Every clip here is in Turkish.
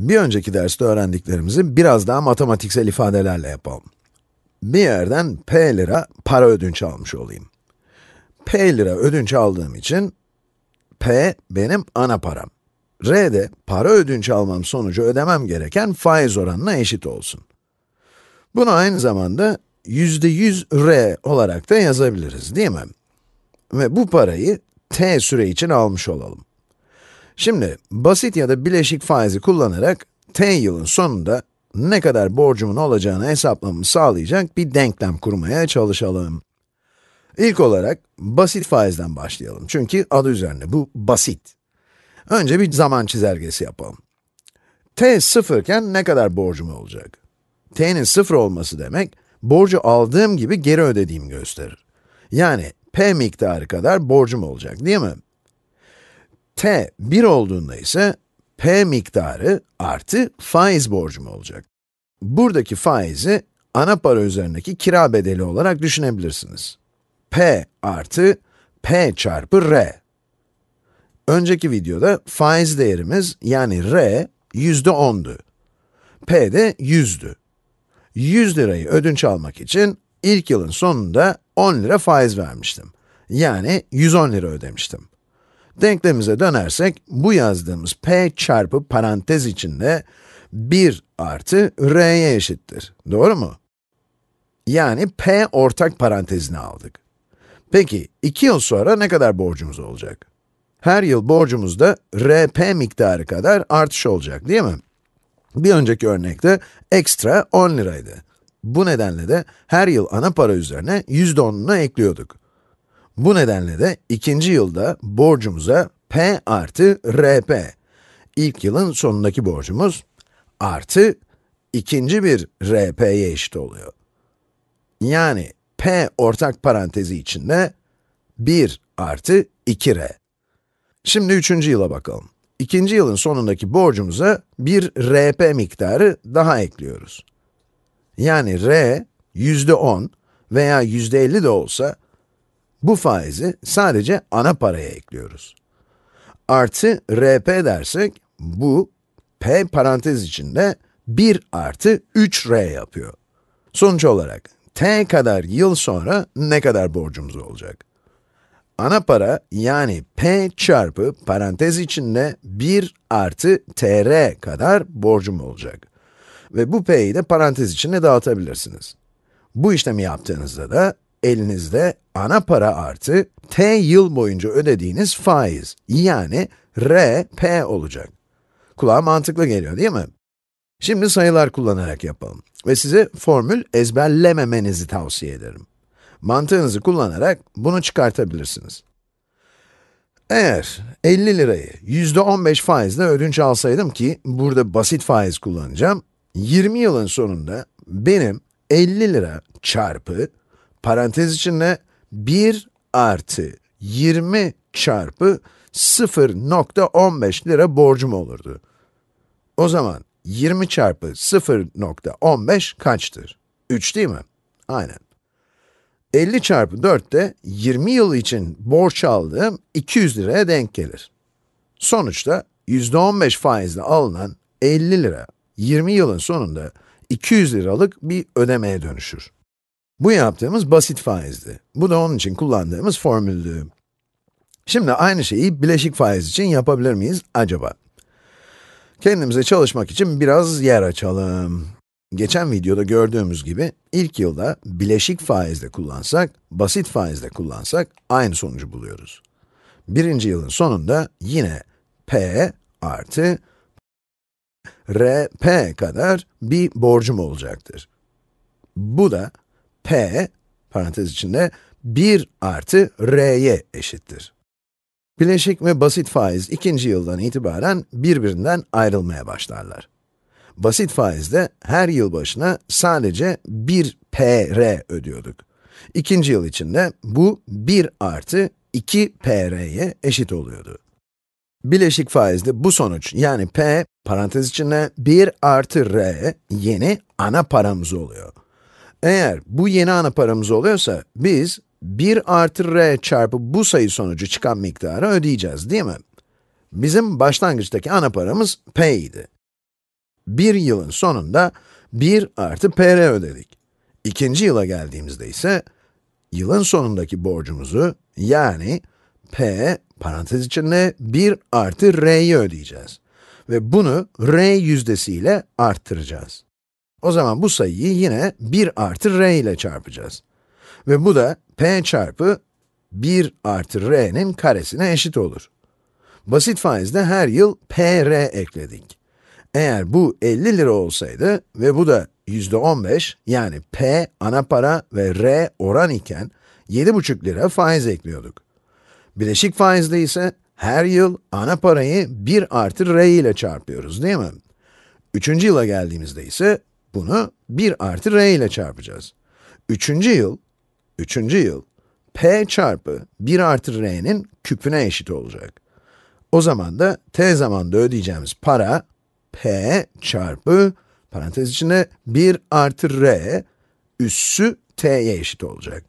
Bir önceki derste öğrendiklerimizi biraz daha matematiksel ifadelerle yapalım. Bir yerden P lira para ödünç almış olayım. P lira ödünç aldığım için P benim ana param. R de para ödünç almam sonucu ödemem gereken faiz oranına eşit olsun. Bunu aynı zamanda %100 R olarak da yazabiliriz, değil mi? Ve bu parayı T süre için almış olalım. Şimdi, basit ya da bileşik faizi kullanarak T yılın sonunda ne kadar borcumun olacağını hesaplamamı sağlayacak bir denklem kurmaya çalışalım. İlk olarak basit faizden başlayalım. Çünkü adı üzerinde bu basit. Önce bir zaman çizelgesi yapalım. T sıfırken ne kadar borcum olacak? T'nin sıfır olması demek, borcu aldığım gibi geri ödediğimi gösterir. Yani P miktarı kadar borcum olacak, değil mi? T 1 olduğunda ise P miktarı artı faiz borcum olacak. Buradaki faizi ana para üzerindeki kira bedeli olarak düşünebilirsiniz. P artı P çarpı R. Önceki videoda faiz değerimiz yani R %10'du. P de 100'dü. 100 lirayı ödünç almak için ilk yılın sonunda 10 lira faiz vermiştim. Yani 110 lira ödemiştim. Denklemimize dönersek, bu yazdığımız P çarpı parantez içinde 1 artı R'ye eşittir. Doğru mu? Yani P ortak parantezine aldık. Peki, 2 yıl sonra ne kadar borcumuz olacak? Her yıl borcumuzda RP miktarı kadar artış olacak, değil mi? Bir önceki örnekte ekstra 10 liraydı. Bu nedenle de her yıl ana para üzerine %10'unu ekliyorduk. Bu nedenle de ikinci yılda borcumuza P artı RP, ilk yılın sonundaki borcumuz, artı ikinci bir RP'ye eşit oluyor. Yani P ortak parantezi içinde 1 artı 2R. Şimdi üçüncü yıla bakalım. İkinci yılın sonundaki borcumuza bir RP miktarı daha ekliyoruz. Yani R %10 veya %50 de olsa, bu faizi sadece ana paraya ekliyoruz. Artı RP dersek, bu P parantez içinde 1 artı 3R yapıyor. Sonuç olarak T kadar yıl sonra ne kadar borcumuz olacak? Ana para yani P çarpı parantez içinde 1 artı TR kadar borcum olacak. Ve bu P'yi de parantez içinde dağıtabilirsiniz. Bu işlemi yaptığınızda da elinizde ana para artı T yıl boyunca ödediğiniz faiz, yani RP olacak. Kulağa mantıklı geliyor, değil mi? Şimdi sayılar kullanarak yapalım ve size formül ezberlememenizi tavsiye ederim. Mantığınızı kullanarak bunu çıkartabilirsiniz. Eğer 50 lirayı %15 faizle ödünç alsaydım, ki burada basit faiz kullanacağım, 20 yılın sonunda benim 50 lira çarpı parantez içinde 1 artı 20 çarpı 0,15 lira borcum olurdu. O zaman 20 çarpı 0,15 kaçtır? 3 değil mi? Aynen. 50 çarpı 4 de 20 yıl için borç aldığım 200 liraya denk gelir. Sonuçta %15 faizle alınan 50 lira 20 yılın sonunda 200 liralık bir ödemeye dönüşür. Bu yaptığımız basit faizdi. Bu da onun için kullandığımız formüldü. Şimdi aynı şeyi bileşik faiz için yapabilir miyiz acaba? Kendimize çalışmak için biraz yer açalım. Geçen videoda gördüğümüz gibi, ilk yılda bileşik faizde kullansak, basit faizde kullansak aynı sonucu buluyoruz. Birinci yılın sonunda yine P artı RP kadar bir borcum olacaktır. Bu da P, parantez içinde 1 artı R'ye eşittir. Bileşik ve basit faiz ikinci yıldan itibaren birbirinden ayrılmaya başlarlar. Basit faizde her yıl başına sadece 1 PR ödüyorduk. İkinci yıl içinde bu 1 artı 2 PR'ye eşit oluyordu. Bileşik faizde bu sonuç, yani P, parantez içinde 1 artı R, yeni ana paramız oluyor. Eğer bu yeni ana paramız oluyorsa, biz 1 artı R çarpı bu sayı sonucu çıkan miktarı ödeyeceğiz, değil mi? Bizim başlangıçtaki ana paramız P idi. bir yılın sonunda 1 artı PR ödedik. İkinci yıla geldiğimizde ise yılın sonundaki borcumuzu, yani P parantez içinde 1 artı R'yi ödeyeceğiz. Ve bunu R yüzdesiyle arttıracağız. O zaman bu sayıyı yine 1 artı R ile çarpacağız. Ve bu da P çarpı 1 artı R'nin karesine eşit olur. Basit faizde her yıl PR ekledik. Eğer bu 50 lira olsaydı ve bu da %15, yani P ana para ve R oran iken 7,5 lira faiz ekliyorduk. Bileşik faizde ise her yıl ana parayı 1 artı R ile çarpıyoruz, değil mi? Üçüncü yıla geldiğimizde ise bunu 1 artı R ile çarpacağız. Üçüncü yıl P çarpı 1 artı R'nin küpüne eşit olacak. O zaman da T zamanda ödeyeceğimiz para P çarpı parantez içinde 1 artı R üssü T'ye eşit olacak.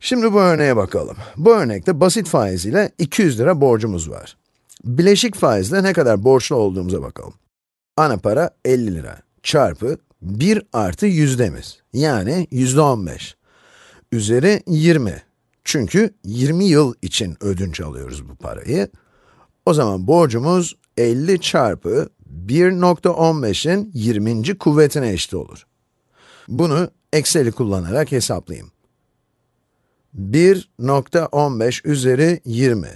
Şimdi bu örneğe bakalım. Bu örnekte basit faiz ile 200 lira borcumuz var. Bileşik faizle ne kadar borçlu olduğumuza bakalım. Ana para 50 lira çarpı 1 artı yüzdemiz, yani %15. Üzeri 20. Çünkü 20 yıl için ödünç alıyoruz bu parayı. O zaman borcumuz 50 çarpı 1.15'in 20. kuvvetine eşit olur. Bunu Excel'i kullanarak hesaplayayım. 1.15 üzeri 20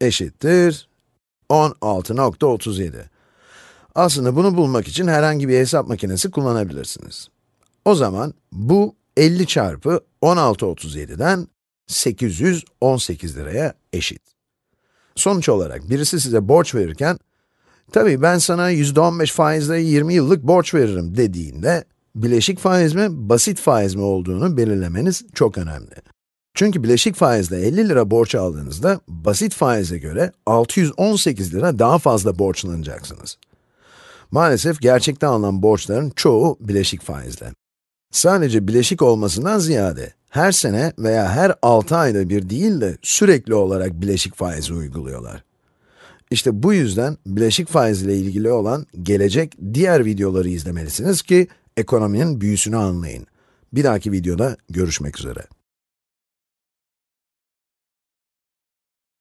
eşittir 16.37. Aslında bunu bulmak için herhangi bir hesap makinesi kullanabilirsiniz. O zaman bu 50 çarpı 16.37'den 818 liraya eşit. Sonuç olarak birisi size borç verirken, tabii ben sana %15 faizle 20 yıllık borç veririm dediğinde, bileşik faiz mi, basit faiz mi olduğunu belirlemeniz çok önemli. Çünkü bileşik faizle 50 lira borç aldığınızda, basit faize göre 618 lira daha fazla borçlanacaksınız. Maalesef gerçekte alınan borçların çoğu bileşik faizle. Sadece bileşik olmasından ziyade, her sene veya her 6 ayda bir değil de sürekli olarak bileşik faizi uyguluyorlar. İşte bu yüzden bileşik faiz ile ilgili olan gelecek diğer videoları izlemelisiniz ki ekonominin büyüsünü anlayın. Bir dahaki videoda görüşmek üzere.